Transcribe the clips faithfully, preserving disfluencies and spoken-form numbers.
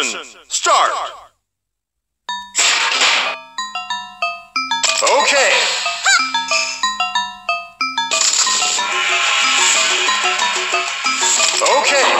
ignition, start! Okay. Okay.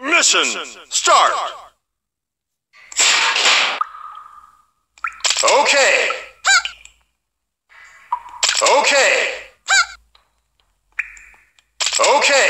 Mission start. Okay. Okay. Okay. Mission start. Okay. Okay. Okay.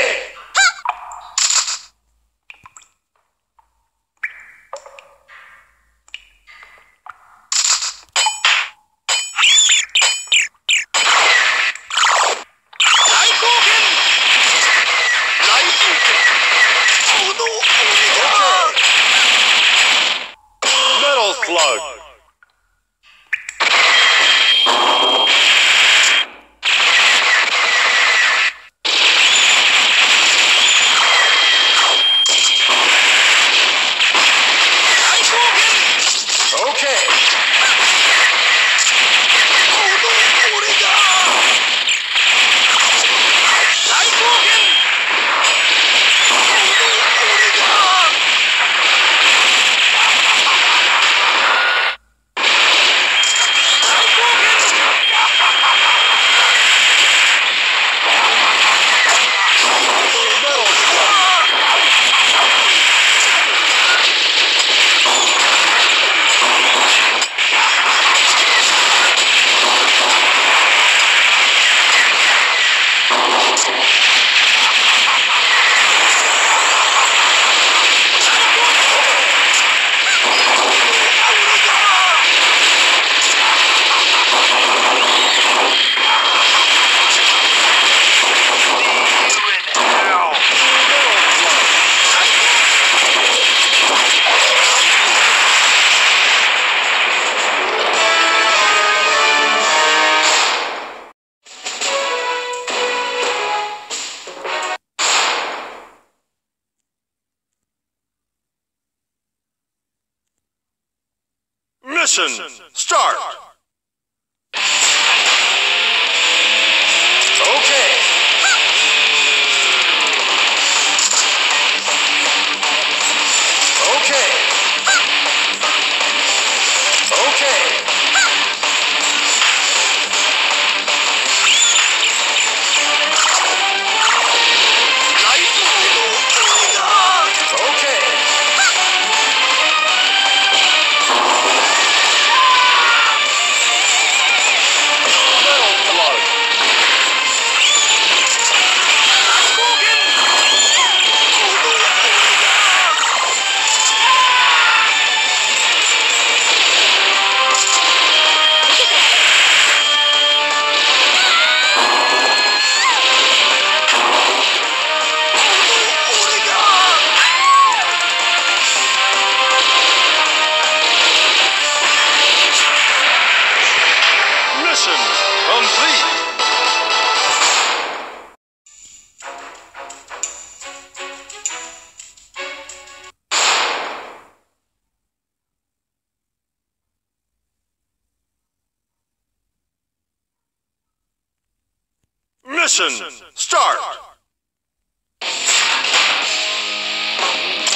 Mission start.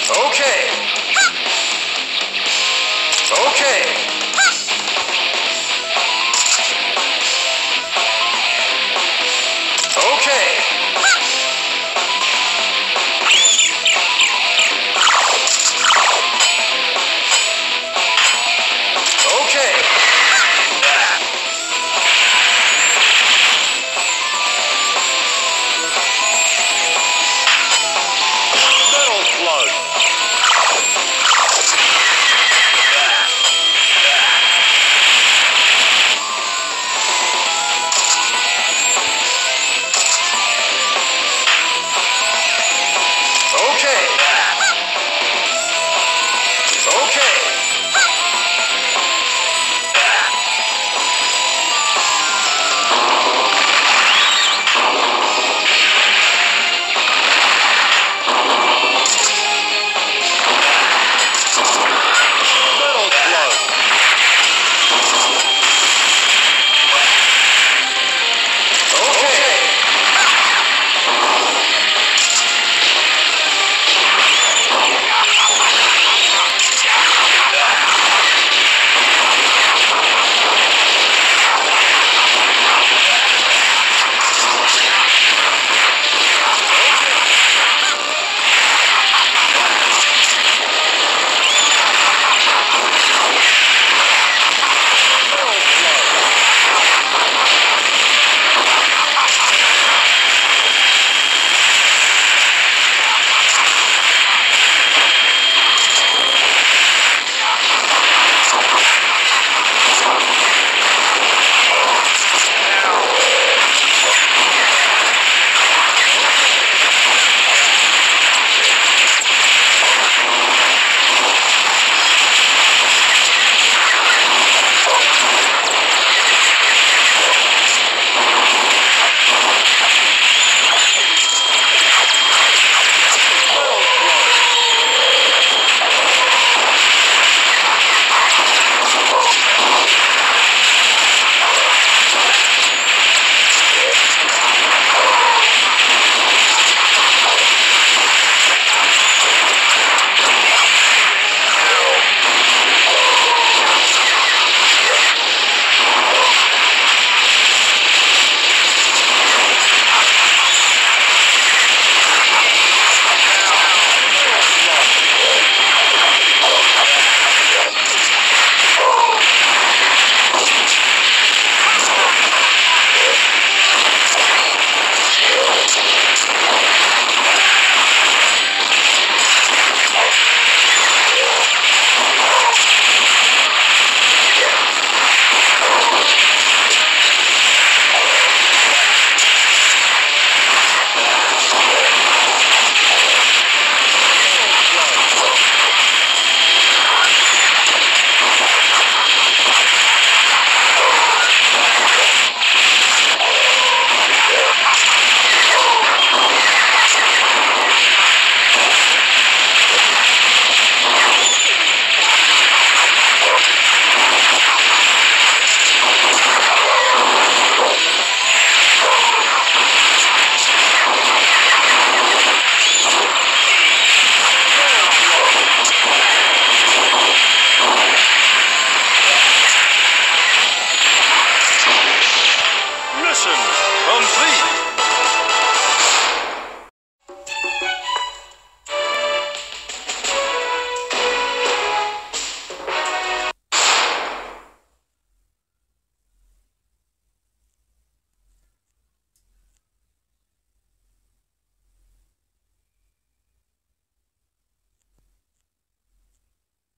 Okay. Okay. Okay.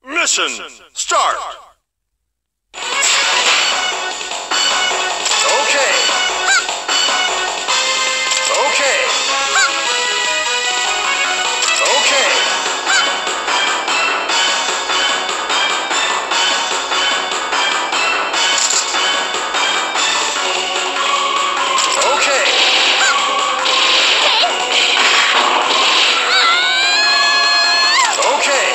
Mission start. Okay. Okay. Okay. Okay. Okay.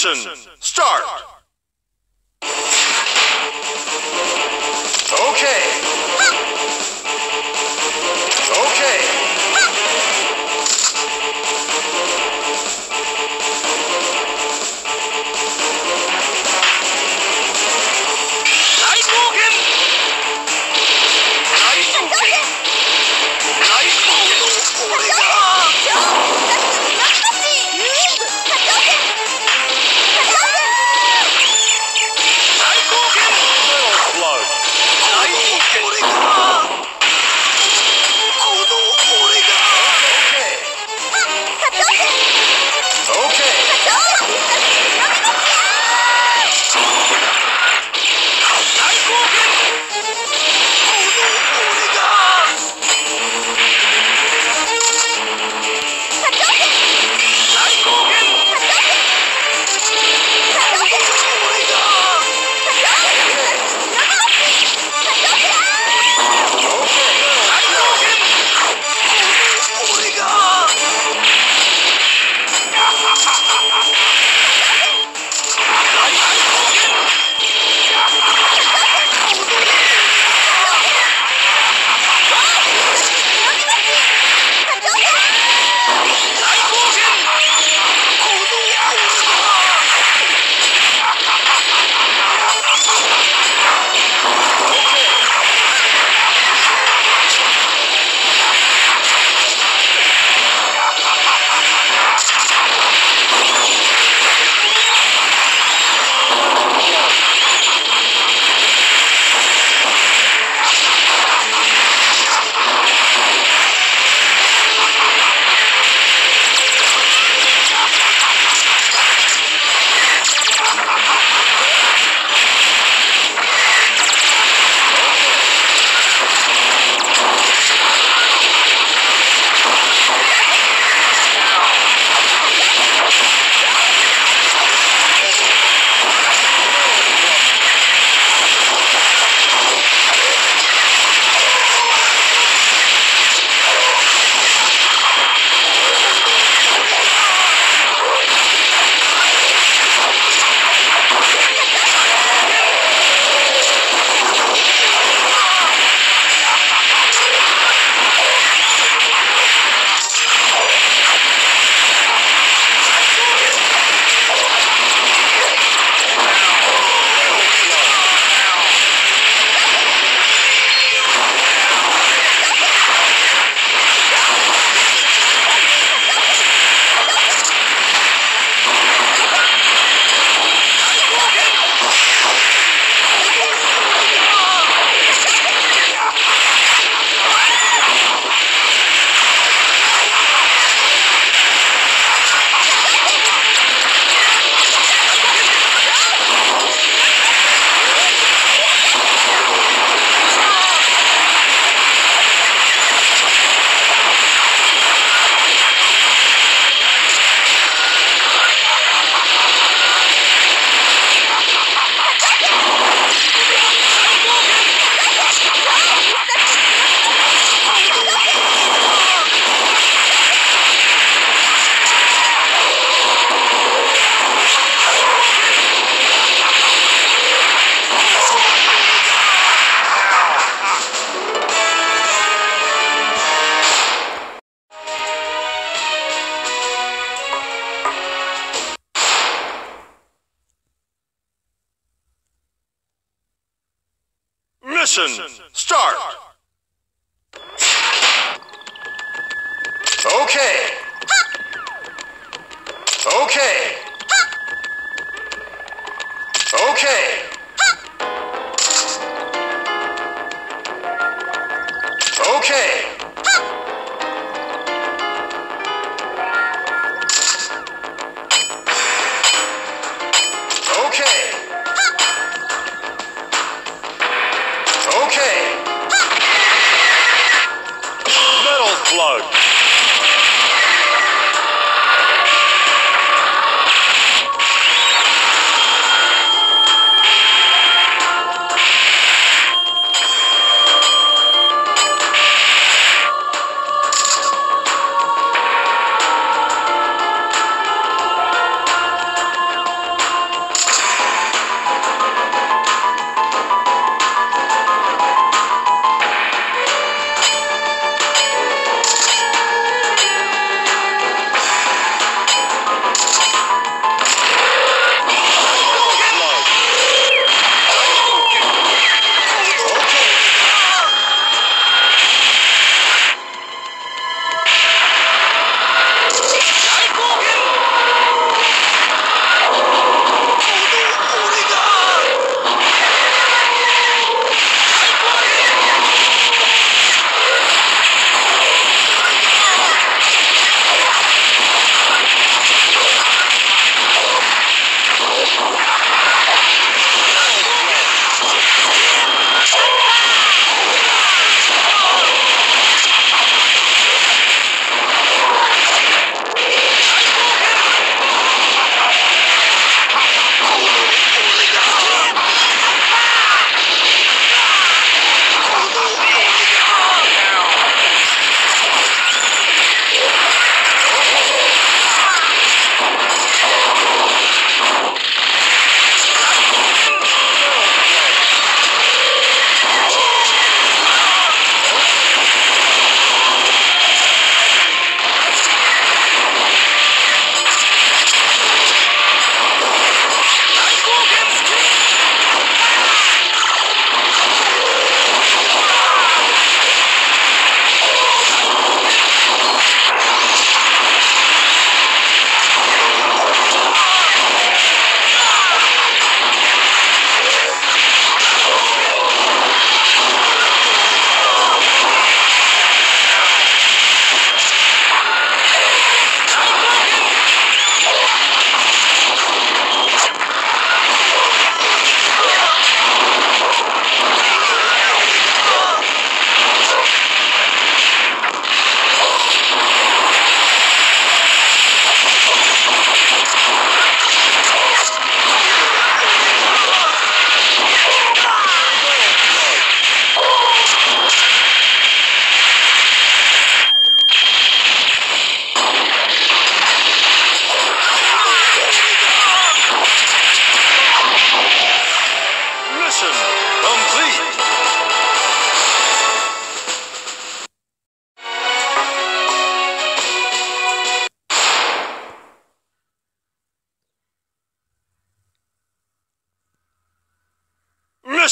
Ignition, start! Okay. Okay. Start. Start. Okay. Okay. Okay. Okay.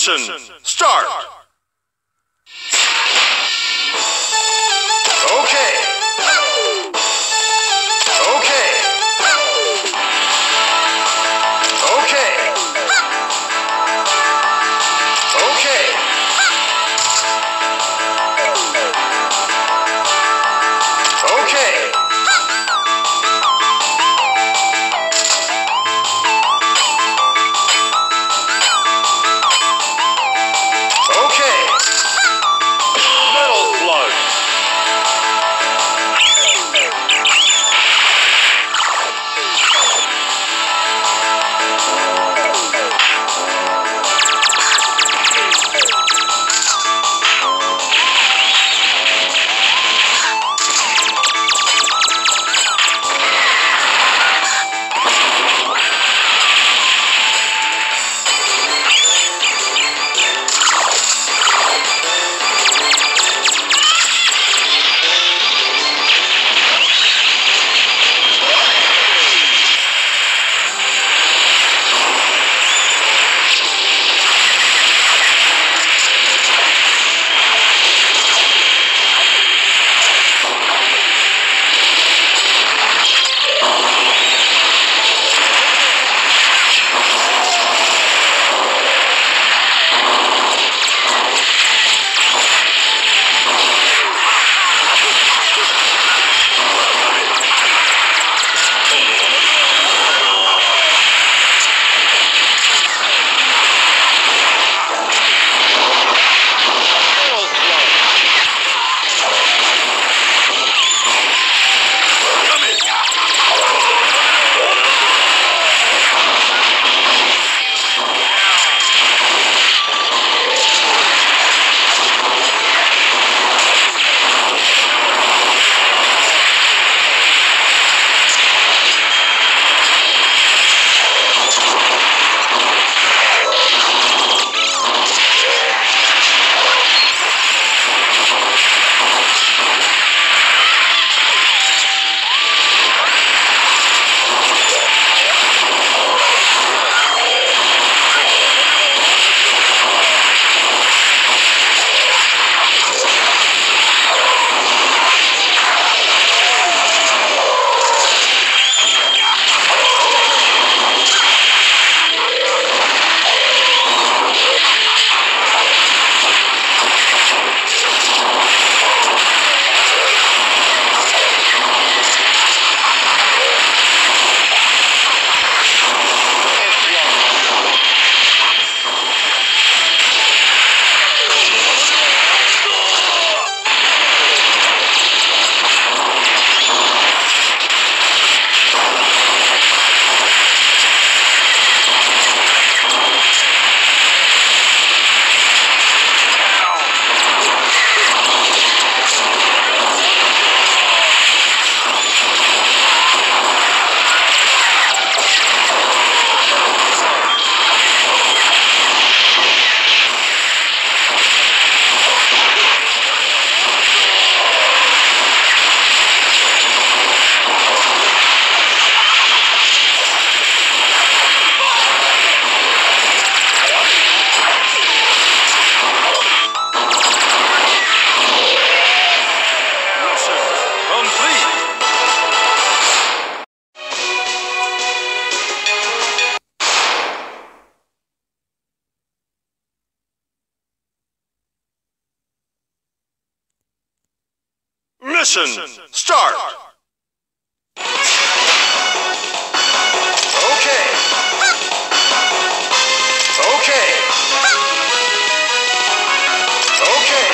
ignition, start! Okay. Okay. Okay. Okay. Okay. Mission start! Okay. Okay. Okay.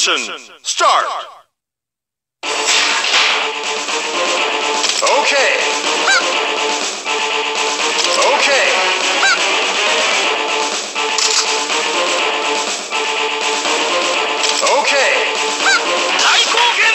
Ignition, start! Okay. Okay. Okay. Light Ignition,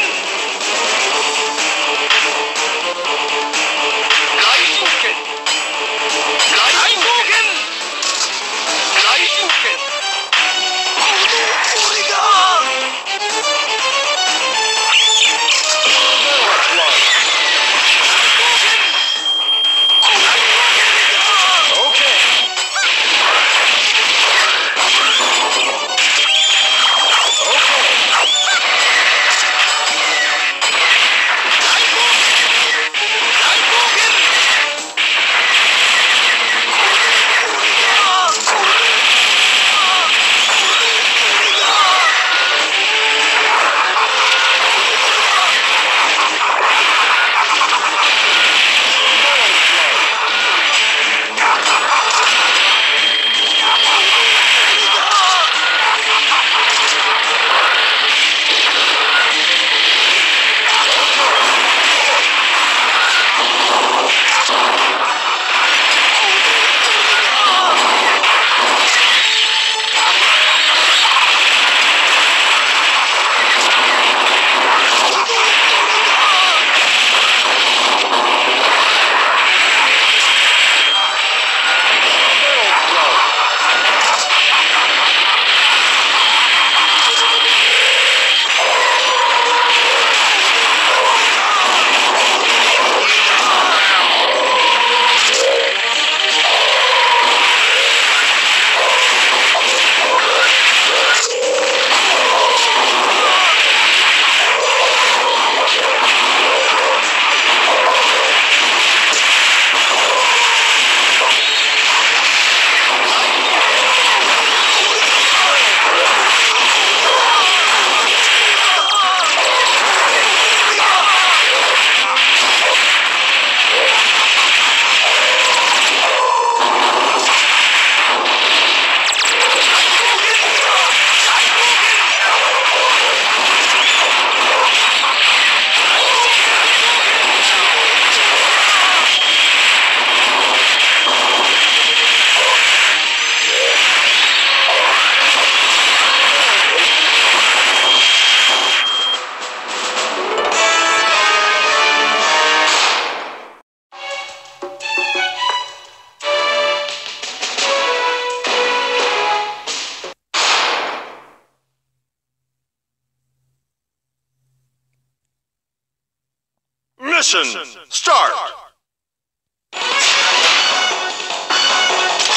start!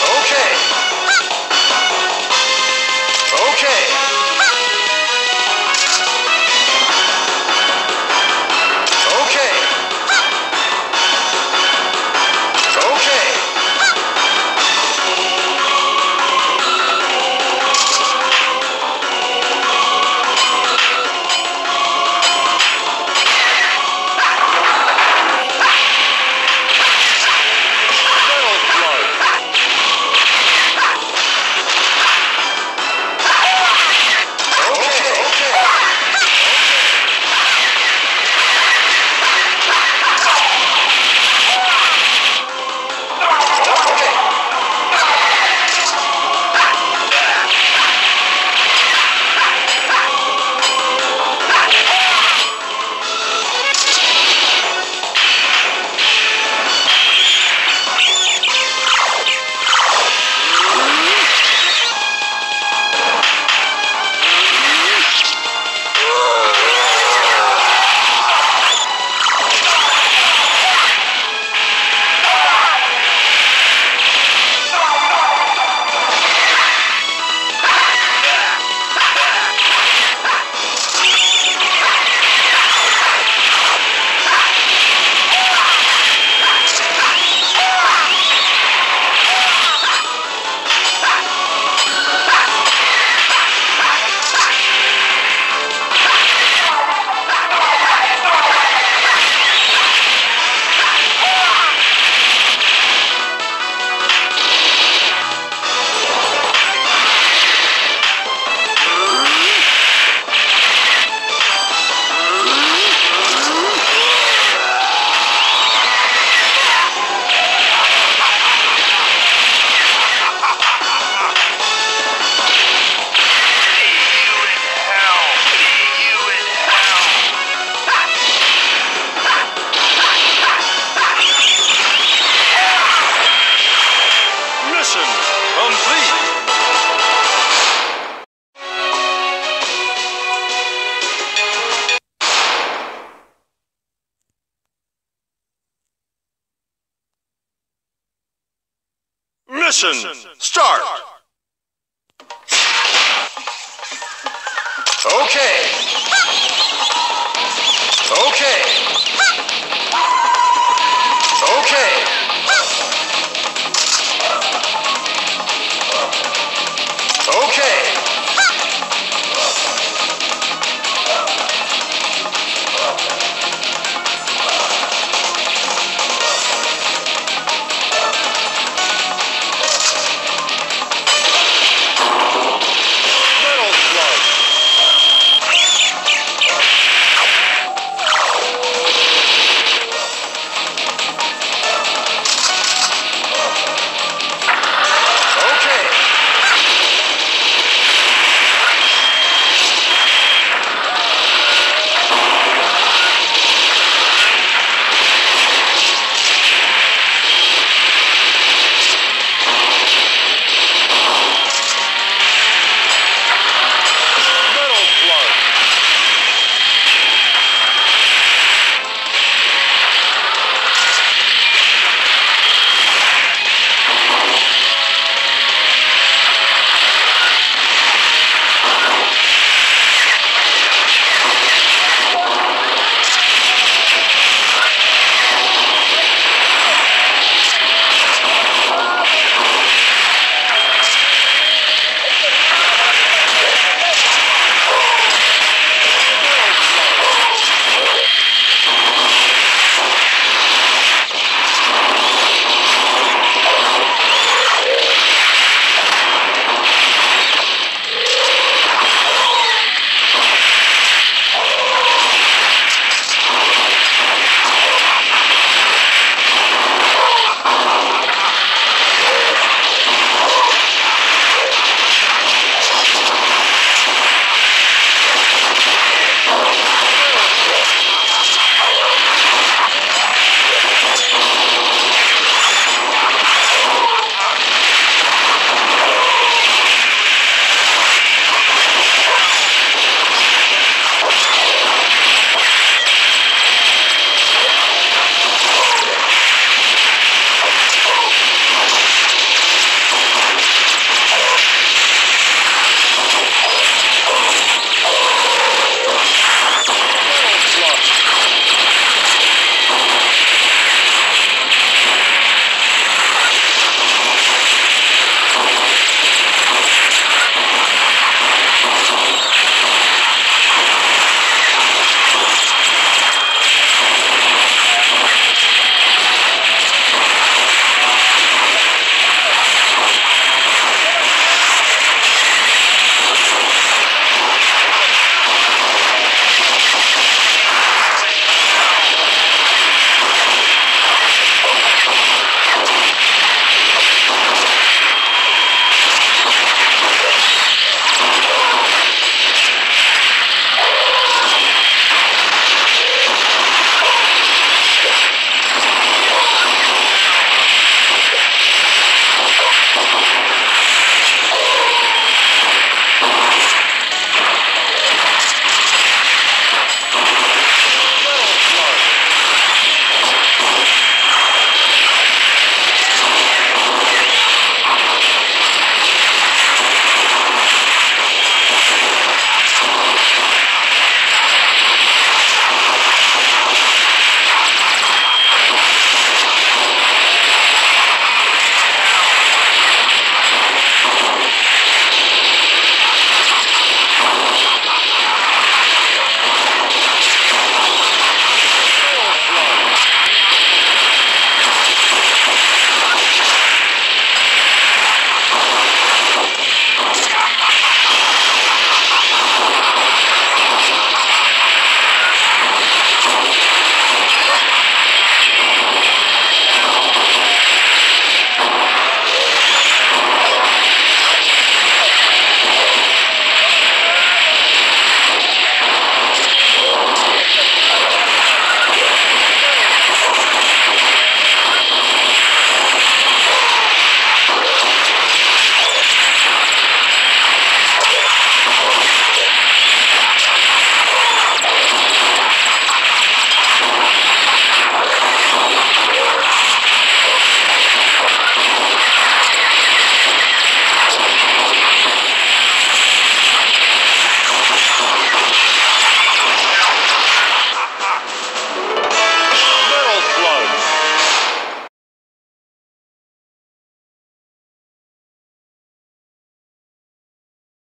Okay. Okay. Okay. Okay. Ignition, start! Okay. Okay.